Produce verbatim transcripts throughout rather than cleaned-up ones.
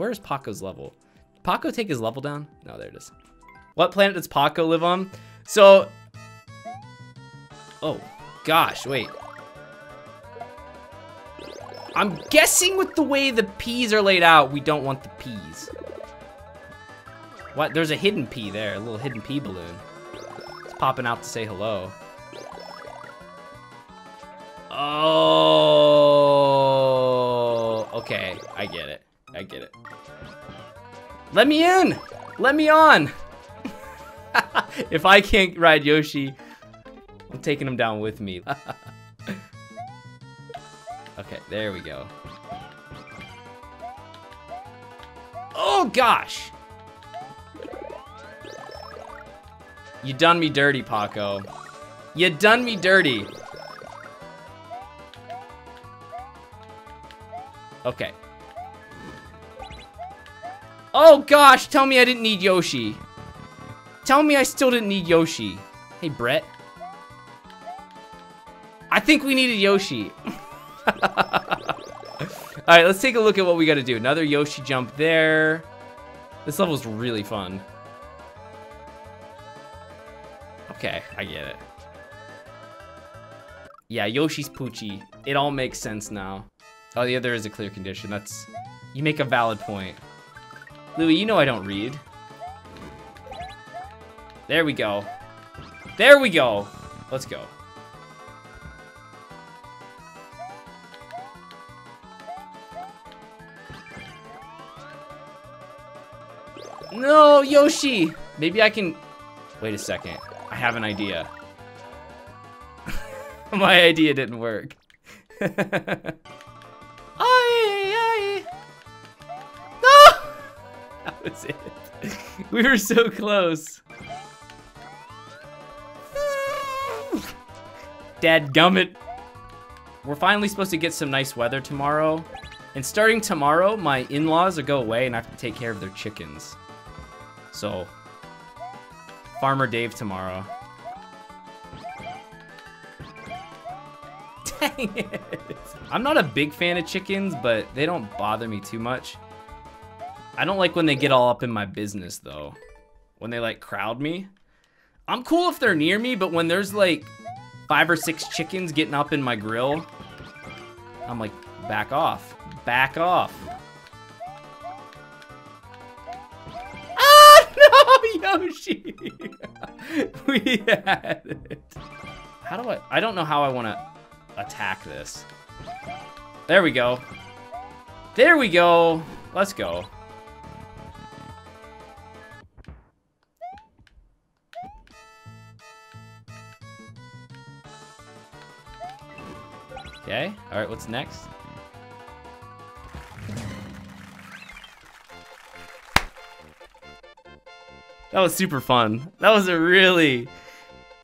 Where's Paco's level? Did Paco take his level down? No, there it is. What planet does Paco live on? So, oh gosh, wait. I'm guessing with the way the peas are laid out, we don't want the peas. What? There's a hidden pea there, a little hidden pea balloon. It's popping out to say hello. Oh, okay, I get it, I get it. Let me in, let me on. If I can't ride Yoshi, I'm taking him down with me. Okay, there we go. Oh gosh! You done me dirty, Paco. You done me dirty. Okay. Oh gosh, tell me I didn't need Yoshi. Tell me I still didn't need Yoshi. Hey, Brett. I think we needed Yoshi. All right, let's take a look at what we gotta do. Another Yoshi jump there. This level's really fun. Okay, I get it. Yeah, Yoshi's Poochie. It all makes sense now. Oh, yeah, there is a clear condition. That's, you make a valid point. Louis, you know I don't read. There we go. There we go. Let's go. No, Yoshi! Maybe I can... Wait a second. I have an idea. My idea didn't work. Aye, aye. No! That was it. We were so close. Dadgummit. We're finally supposed to get some nice weather tomorrow. And starting tomorrow, my in-laws will go away and I have to take care of their chickens. So, Farmer Dave tomorrow. Dang it. I'm not a big fan of chickens, but they don't bother me too much. I don't like when they get all up in my business though. When they like crowd me. I'm cool if they're near me, but when there's like five or six chickens getting up in my grill, I'm like, back off, back off. Yoshi! We had it. How do I, I don't know how I wanna attack this. There we go. There we go. Let's go. Okay, all right, what's next? That was super fun. That was a really,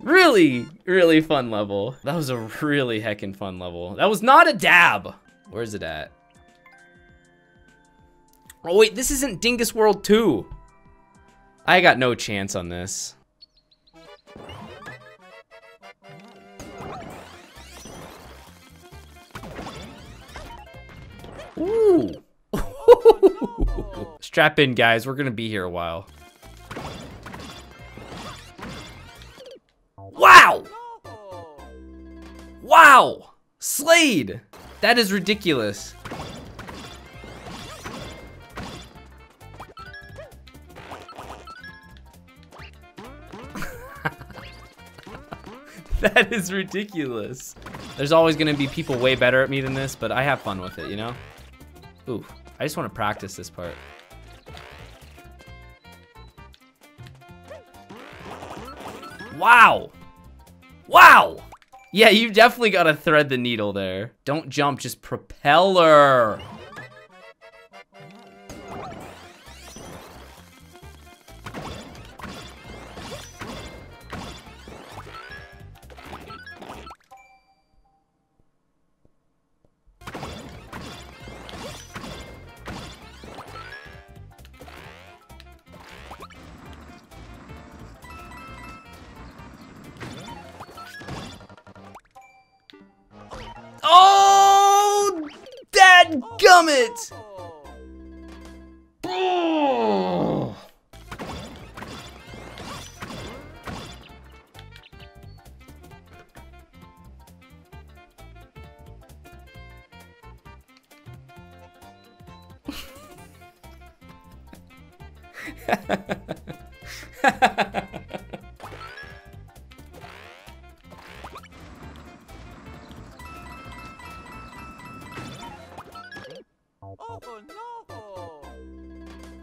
really, really fun level. That was a really heckin' fun level. That was not a dab. Where's it at? Oh wait, this isn't Dingus World two. I got no chance on this. Ooh. Strap in, guys. We're gonna be here a while. Wow! Wow! Slade! That is ridiculous. That is ridiculous. There's always gonna be people way better at me than this, but I have fun with it, you know? Ooh, I just wanna practice this part. Wow! Wow! Yeah, you definitely gotta thread the needle there. Don't jump, just propeller.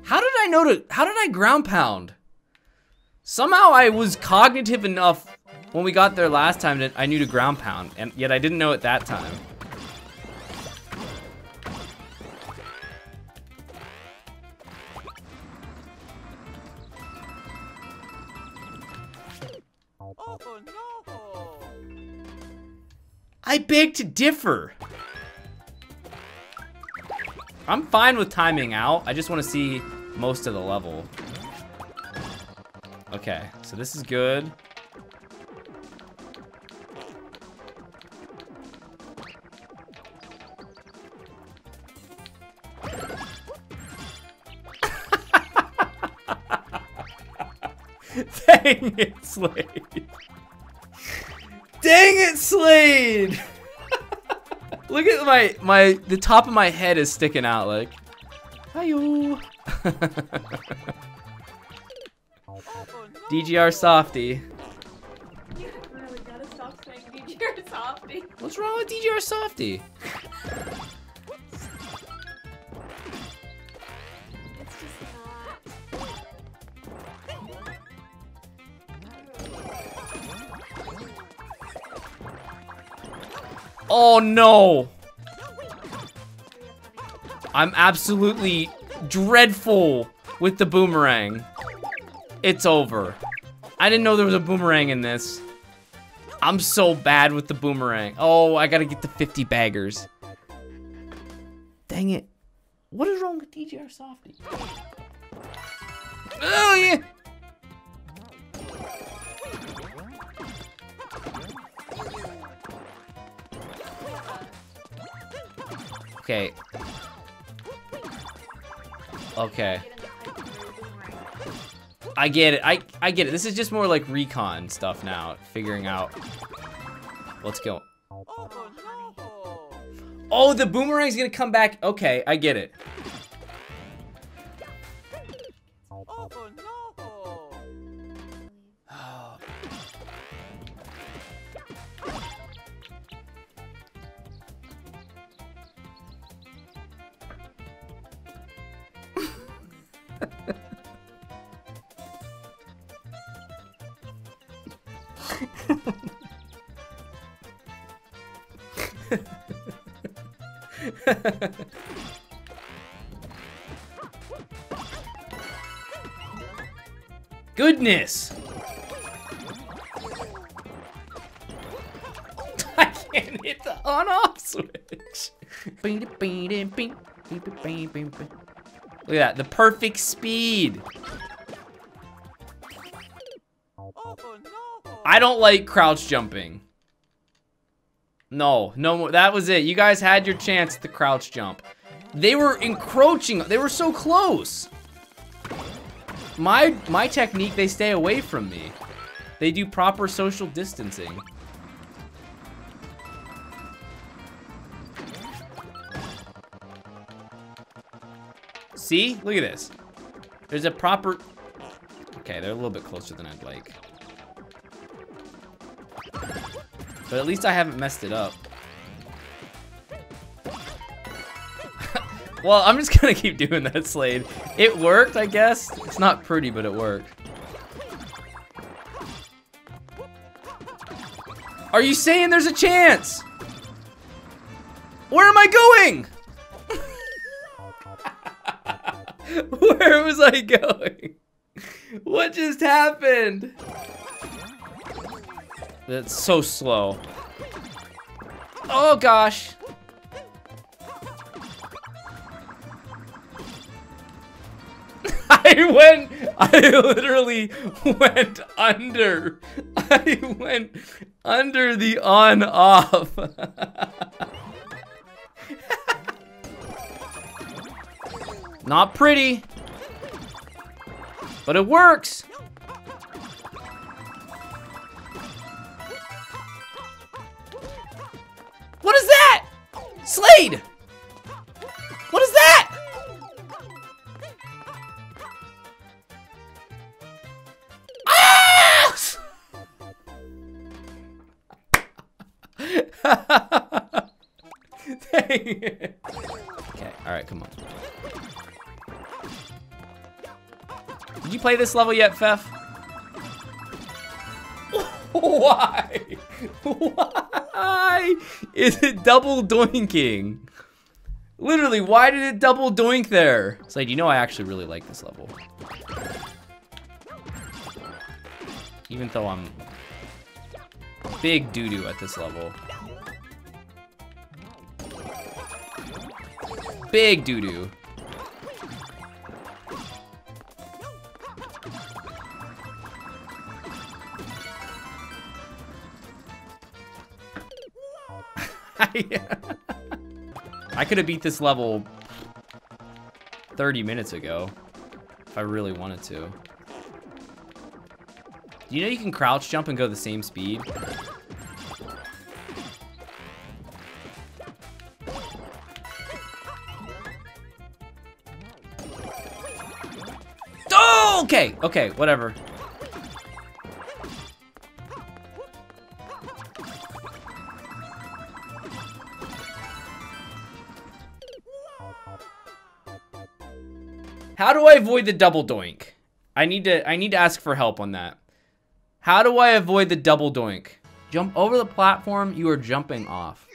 How did I know to, how did I ground pound? Somehow I was cognitive enough when we got there last time that I knew to ground pound, and yet I didn't know it that time. I beg to differ. I'm fine with timing out. I just want to see most of the level. Okay, so this is good. Dang it, Slade. Dang it, Slade. Look at my, my, the top of my head is sticking out, like. Hi-yo. D G R Softie. You really gotta stop saying D G R Softie. What's wrong with D G R Softie? It's just not. Oh no! I'm absolutely dreadful with the boomerang. It's over. I didn't know there was a boomerang in this. I'm so bad with the boomerang. Oh, I gotta get the fifty baggers. Dang it. What is wrong with D G R Softie? Oh, yeah. Okay. Okay. I get it. I, I get it. This is just more like recon stuff now. Figuring out what's going on. Oh, the boomerang's gonna come back. Okay, I get it. Goodness. I can't hit the on-off switch. Look at that, the perfect speed. I don't like crouch jumping. No, no more. That was it. You guys had your chance at the crouch jump. They were encroaching. They were so close. My my technique, they stay away from me. They do proper social distancing. See? Look at this. There's a proper... Okay, they're a little bit closer than I'd like. But at least I haven't messed it up. Well, I'm just gonna keep doing that, Slade. It worked, I guess. It's not pretty, but it worked. Are you saying there's a chance? Where am I going? Where was I going? What just happened? That's so slow. Oh gosh. I went, I literally went under. I went under the on-off. Not pretty, but it works. What is that? Slade! What is that? Dang it. Okay, alright, come on. Did you play this level yet, Fef? Why? Why is it double doinking? Literally, why did it double doink there? Slade, you know I actually really like this level. Even though I'm big doo-doo at this level. Big doo-doo. I could have beat this level thirty minutes ago if I really wanted to. Do you know you can crouch jump and go the same speed? Oh, okay, okay, whatever. How do I avoid the double doink? I need to I need to ask for help on that. How do I avoid the double doink? Jump over the platform you are jumping off.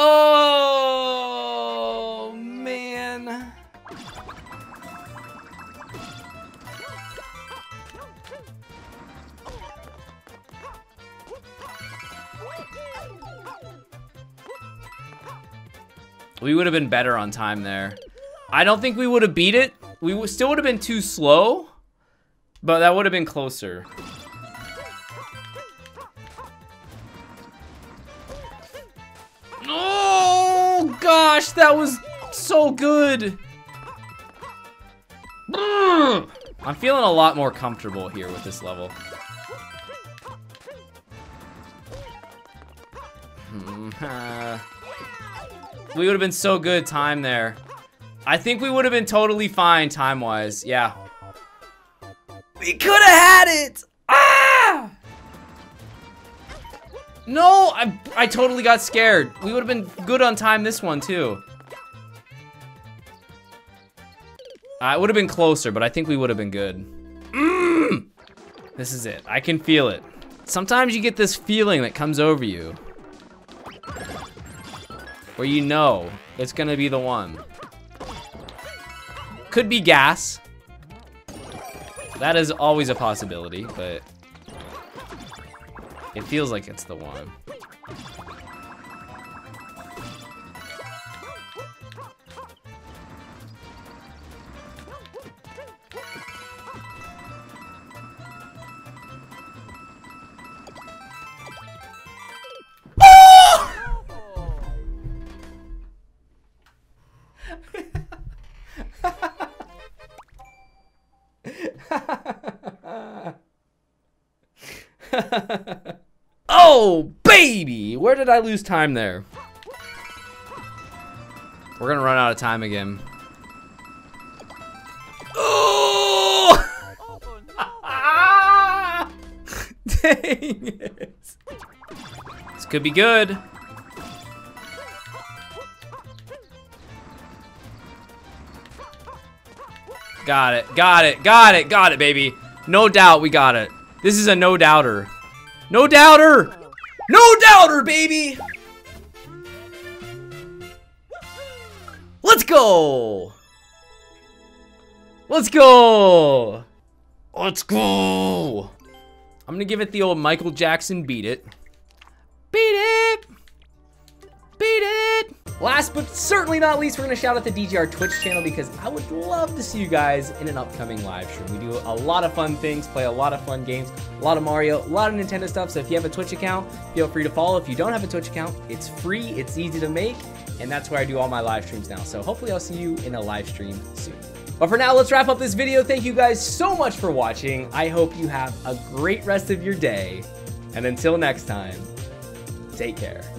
Oh, man. We would have been better on time there. I don't think we would have beat it. We still would have been too slow, but that would have been closer. Gosh, that was so good. I'm feeling a lot more comfortable here with this level. We would have been so good time there. I think we would have been totally fine time-wise. Yeah. We could have had it. Ah! No, I, I totally got scared. We would have been good on time this one, too. Uh, it would have been closer, but I think we would have been good. Mm! This is it. I can feel it. Sometimes you get this feeling that comes over you, where you know it's going to be the one. Could be gas. That is always a possibility, but... it feels like it's the one. Oh, baby! Where did I lose time there? We're gonna run out of time again. Oh! Ah! Dang it. This could be good. Got it, got it, got it, got it, baby. No doubt we got it. This is a no doubter. No doubter! No doubter, baby! Let's go! Let's go! Let's go! I'm gonna give it the old Michael Jackson beat it. Beat it! Beat it! Last but certainly not least, we're gonna shout out the D G R Twitch channel because I would love to see you guys in an upcoming live stream. We do a lot of fun things, play a lot of fun games, a lot of Mario, a lot of Nintendo stuff. So if you have a Twitch account, feel free to follow. If you don't have a Twitch account, it's free, it's easy to make. and that's where I do all my live streams now. So hopefully I'll see you in a live stream soon. But for now, let's wrap up this video. Thank you guys so much for watching. I hope you have a great rest of your day. And until next time, take care.